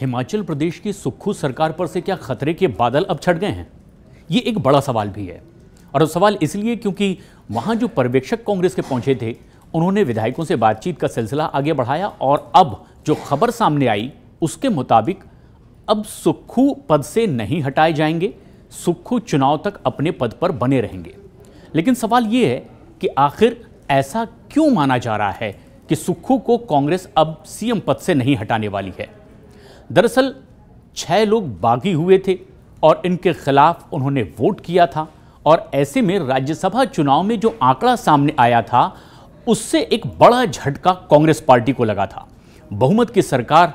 हिमाचल प्रदेश की सुक्खू सरकार पर से क्या खतरे के बादल अब छट गए हैं? ये एक बड़ा सवाल भी है, और सवाल इसलिए क्योंकि वहाँ जो पर्यवेक्षक कांग्रेस के पहुँचे थे उन्होंने विधायकों से बातचीत का सिलसिला आगे बढ़ाया और अब जो खबर सामने आई उसके मुताबिक अब सुक्खू पद से नहीं हटाए जाएंगे, सुक्खू चुनाव तक अपने पद पर बने रहेंगे। लेकिन सवाल ये है कि आखिर ऐसा क्यों माना जा रहा है कि सुक्खू को कांग्रेस अब सीएम पद से नहीं हटाने वाली है। दरअसल 6 लोग बागी हुए थे और इनके खिलाफ उन्होंने वोट किया था, और ऐसे में राज्यसभा चुनाव में जो आंकड़ा सामने आया था उससे एक बड़ा झटका कांग्रेस पार्टी को लगा था। बहुमत की सरकार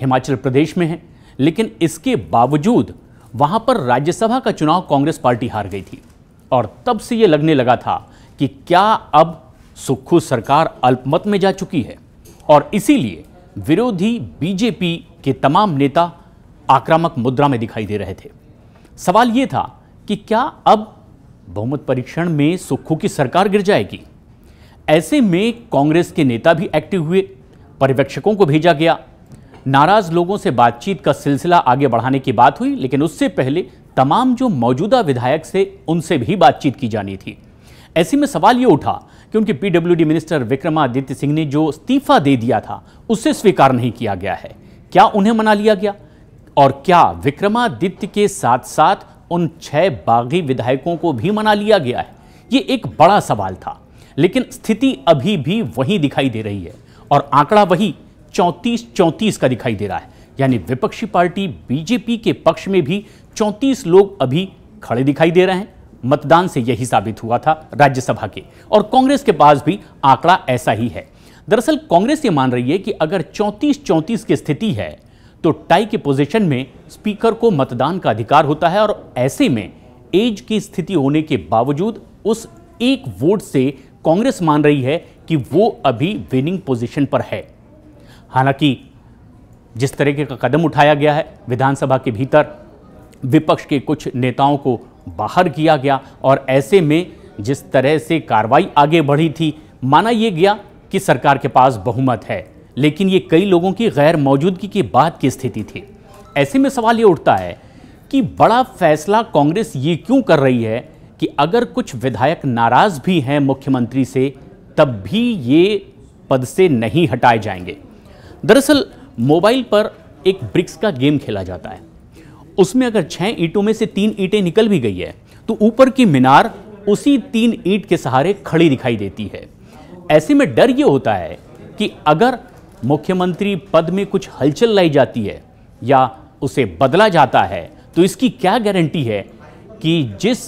हिमाचल प्रदेश में है, लेकिन इसके बावजूद वहाँ पर राज्यसभा का चुनाव कांग्रेस पार्टी हार गई थी, और तब से ये लगने लगा था कि क्या अब सुक्खू सरकार अल्पमत में जा चुकी है। और इसीलिए विरोधी बीजेपी के तमाम नेता आक्रामक मुद्रा में दिखाई दे रहे थे। सवाल ये था कि क्या अब बहुमत परीक्षण में सुक्खू की सरकार गिर जाएगी। ऐसे में कांग्रेस के नेता भी एक्टिव हुए, पर्यवेक्षकों को भेजा गया, नाराज लोगों से बातचीत का सिलसिला आगे बढ़ाने की बात हुई, लेकिन उससे पहले तमाम जो मौजूदा विधायक थे उनसे भी बातचीत की जानी थी। ऐसे में सवाल ये उठा कि उनके पीडब्ल्यूडी मिनिस्टर विक्रमादित्य सिंह ने जो इस्तीफा दे दिया था उसे स्वीकार नहीं किया गया है, क्या उन्हें मना लिया गया, और क्या विक्रमादित्य के साथ साथ उन 6 बागी विधायकों को भी मना लिया गया है, ये एक बड़ा सवाल था। लेकिन स्थिति अभी भी वही दिखाई दे रही है, और आंकड़ा वही 34-34 का दिखाई दे रहा है, यानी विपक्षी पार्टी बीजेपी के पक्ष में भी 34 लोग अभी खड़े दिखाई दे रहे हैं। मतदान से यही साबित हुआ था राज्यसभा के, और कांग्रेस के पास भी आंकड़ा ऐसा ही है। दरअसल कांग्रेस ये मान रही है कि अगर 34-34 की स्थिति है तो टाई के पोजीशन में स्पीकर को मतदान का अधिकार होता है, और ऐसे में एज की स्थिति होने के बावजूद उस एक वोट से कांग्रेस मान रही है कि वो अभी विनिंग पोजीशन पर है। हालांकि जिस तरीके का कदम उठाया गया है, विधानसभा के भीतर विपक्ष के कुछ नेताओं को बाहर किया गया, और ऐसे में जिस तरह से कार्रवाई आगे बढ़ी थी, माना यह गया कि सरकार के पास बहुमत है, लेकिन ये कई लोगों की गैर मौजूदगी के बाद की स्थिति थी। ऐसे में सवाल ये उठता है कि बड़ा फैसला कांग्रेस ये क्यों कर रही है कि अगर कुछ विधायक नाराज भी हैं मुख्यमंत्री से तब भी ये पद से नहीं हटाए जाएंगे। दरअसल मोबाइल पर एक ब्रिक्स का गेम खेला जाता है, उसमें अगर 6 ईंटों में से 3 ईंटें निकल भी गई है तो ऊपर की मीनार उसी 3 ईंट के सहारे खड़ी दिखाई देती है। ऐसे में डर ये होता है कि अगर मुख्यमंत्री पद में कुछ हलचल लाई जाती है या उसे बदला जाता है तो इसकी क्या गारंटी है कि जिस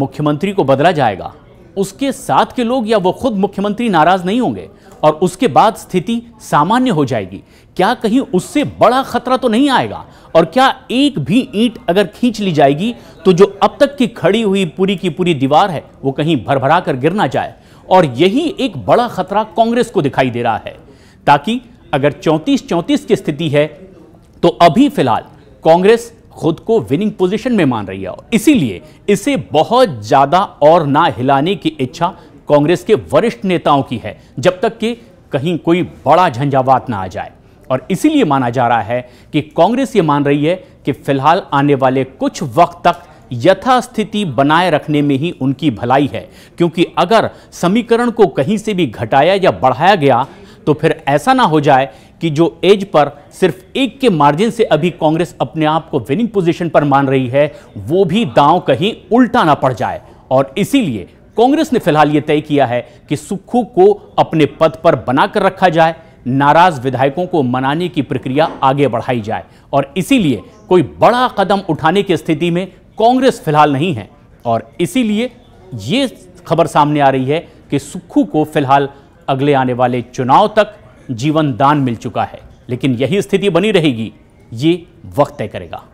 मुख्यमंत्री को बदला जाएगा उसके साथ के लोग या वो खुद मुख्यमंत्री नाराज नहीं होंगे और उसके बाद स्थिति सामान्य हो जाएगी। क्या कहीं उससे बड़ा खतरा तो नहीं आएगा, और क्या एक भी ईंट अगर खींच ली जाएगी तो जो अब तक की खड़ी हुई पूरी की पूरी दीवार है वो कहीं भरभरा कर गिर ना जाए। और यही एक बड़ा खतरा कांग्रेस को दिखाई दे रहा है, ताकि अगर 34-34 की स्थिति है तो अभी फिलहाल कांग्रेस खुद को विनिंग पोजीशन में मान रही है, और इसीलिए इसे बहुत ज़्यादा और ना हिलाने की इच्छा कांग्रेस के वरिष्ठ नेताओं की है, जब तक कि कहीं कोई बड़ा झंझावात ना आ जाए। और इसीलिए माना जा रहा है कि कांग्रेस ये मान रही है कि फिलहाल आने वाले कुछ वक्त तक यथास्थिति बनाए रखने में ही उनकी भलाई है, क्योंकि अगर समीकरण को कहीं से भी घटाया या बढ़ाया गया तो फिर ऐसा ना हो जाए कि जो एज पर सिर्फ एक के मार्जिन से अभी कांग्रेस अपने आप को विनिंग पोजीशन पर मान रही है वो भी दांव कहीं उल्टा ना पड़ जाए। और इसीलिए कांग्रेस ने फिलहाल ये तय किया है कि सुक्खू को अपने पद पर बनाकर रखा जाए, नाराज विधायकों को मनाने की प्रक्रिया आगे बढ़ाई जाए, और इसीलिए कोई बड़ा कदम उठाने की स्थिति में कांग्रेस फिलहाल नहीं है। और इसीलिए ये खबर सामने आ रही है कि सुक्खू को फिलहाल अगले आने वाले चुनाव तक जीवन दान मिल चुका है, लेकिन यही स्थिति बनी रहेगी ये वक्त तय करेगा।